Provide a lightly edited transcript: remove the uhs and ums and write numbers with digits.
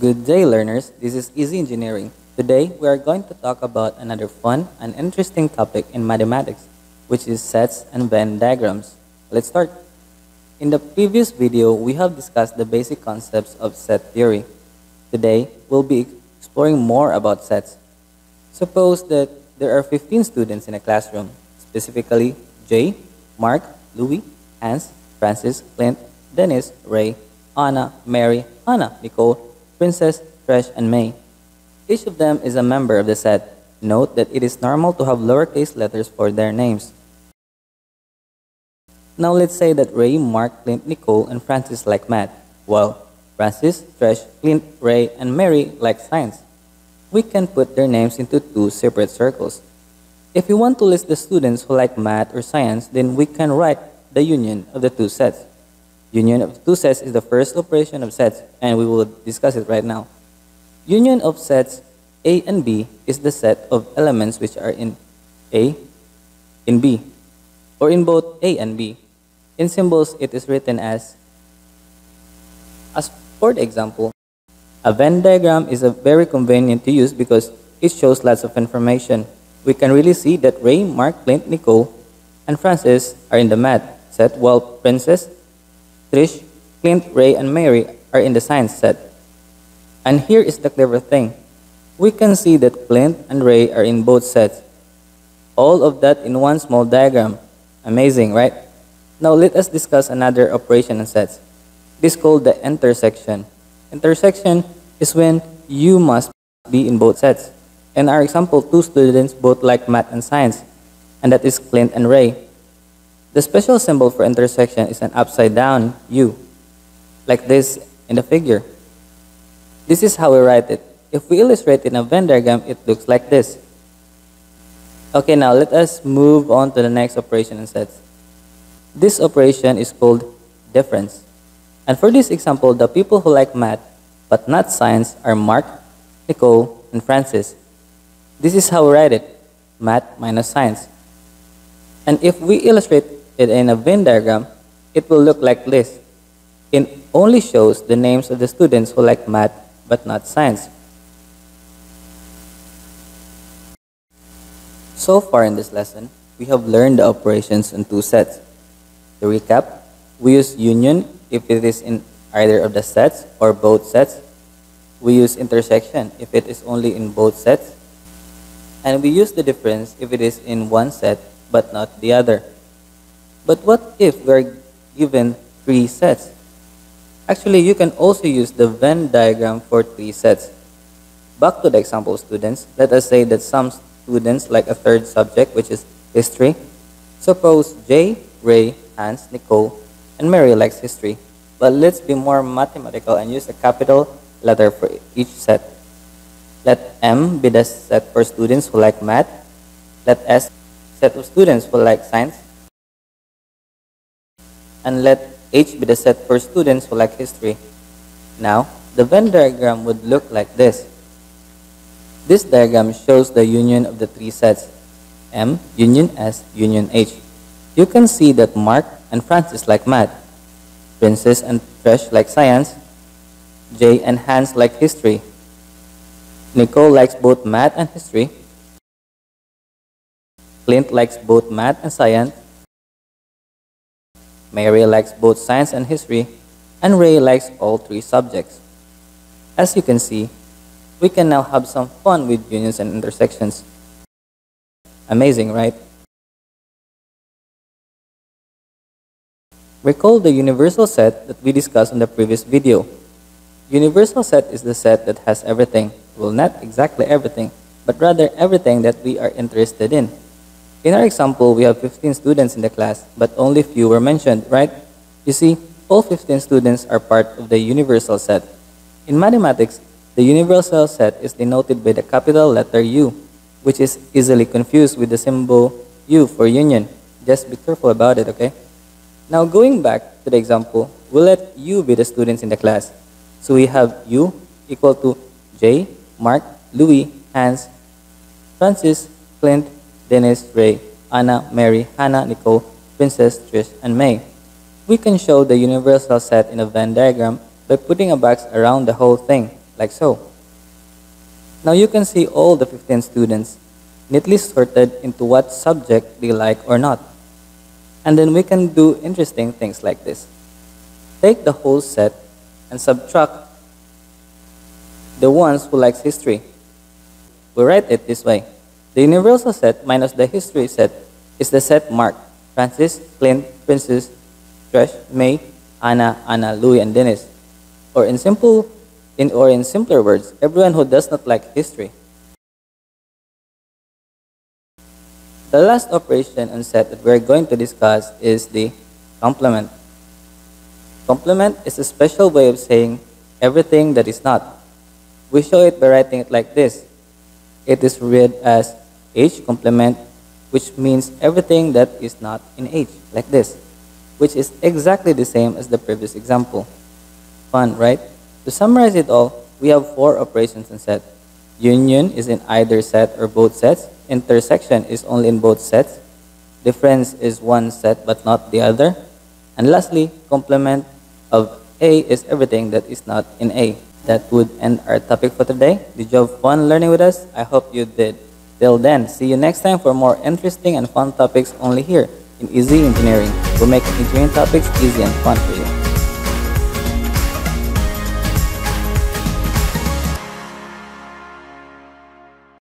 Good day, learners. This is Easy Engineering. Today, we are going to talk about another fun and interesting topic in mathematics, which is sets and Venn diagrams. Let's start. In the previous video, we have discussed the basic concepts of set theory. Today, we'll be exploring more about sets. Suppose that there are 15 students in a classroom, specifically Jay, Mark, Louis, Hans, Francis, Clint, Dennis, Ray, Anna, Mary, Hannah, Nicole, Princess, Trish, and May. Each of them is a member of the set. Note that it is normal to have lowercase letters for their names. Now let's say that Ray, Mark, Clint, Nicole, and Francis like math, while Francis, Trish, Clint, Ray, and Mary like science. We can put their names into two separate circles. If you want to list the students who like math or science, then we can write the union of the two sets. Union of two sets is the first operation of sets, and we will discuss it right now. Union of sets A and B is the set of elements which are in A, in B, or in both A and B. In symbols, it is written as for example, a Venn diagram is a very convenient to use because it shows lots of information. We can really see that Ray, Mark, Clint, Nicole, and Francis are in the math set, while Princess, Trish, Clint, Ray, and Mary are in the science set. And here is the clever thing. We can see that Clint and Ray are in both sets. All of that in one small diagram. Amazing, right? Now let us discuss another operation in sets. This is called the intersection. Intersection is when you must be in both sets. In our example, two students both like math and science, and that is Clint and Ray. The special symbol for intersection is an upside down U, like this in the figure. This is how we write it. If we illustrate in a Venn diagram, it looks like this. Okay, now let us move on to the next operation in sets. This operation is called difference. And for this example, the people who like math but not science are Mark, Nicole, and Francis. This is how we write it, math minus science. And if we illustrate it in a Venn diagram, it will look like this. It only shows the names of the students who like math but not science. So far in this lesson, we have learned the operations in two sets. To recap, we use union if it is in either of the sets or both sets. We use intersection if it is only in both sets. And we use the difference if it is in one set but not the other. But what if we're given three sets? Actually, you can also use the Venn diagram for three sets. Back to the example, students. Let us say that some students like a third subject, which is history. Suppose Jay, Ray, Hans, Nicole, and Mary likes history. But let's be more mathematical and use a capital letter for each set. Let M be the set for students who like math. Let S be the set of students who like science. And let H be the set for students who like history. Now, the Venn diagram would look like this. This diagram shows the union of the three sets, M, union S, union H. You can see that Mark and Francis like math, Princess and Trish like science, Jay and Hans like history, Nicole likes both math and history, Clint likes both math and science, Mary likes both science and history, and Ray likes all three subjects. As you can see, we can now have some fun with unions and intersections. Amazing, right? Recall the universal set that we discussed in the previous video. Universal set is the set that has everything. Well, not exactly everything, but rather everything that we are interested in. In our example, we have 15 students in the class, but only few were mentioned, right? You see, all 15 students are part of the universal set. In mathematics, the universal set is denoted by the capital letter U, which is easily confused with the symbol U for union. Just be careful about it, okay? Now, going back to the example, we'll let U be the students in the class. So we have U equal to J, Mark, Louis, Hans, Francis, Clint, Dennis, Ray, Anna, Mary, Hannah, Nicole, Princess, Trish, and May. We can show the universal set in a Venn diagram by putting a box around the whole thing, like so. Now you can see all the 15 students neatly sorted into what subject they like or not. And then we can do interesting things like this. Take the whole set and subtract the ones who likes history. We write it this way. The universal set minus the history set is the set marked Francis, Clint, Princess, Trish, May, Anna, Louis, and Dennis. Or in simpler words, everyone who does not like history. The last operation and set that we're going to discuss is the complement. Complement is a special way of saying everything that is not. We show it by writing it like this. It is read as H complement, which means everything that is not in H, like this, which is exactly the same as the previous example. Fun, right? To summarize it all, we have four operations in set. Union is in either set or both sets. Intersection is only in both sets. Difference is one set but not the other. And lastly, complement of A is everything that is not in A. That would end our topic for today. Did you have fun learning with us? I hope you did. Till then, see you next time for more interesting and fun topics only here in Easy Engineering. We'll make engineering topics easy and fun for you.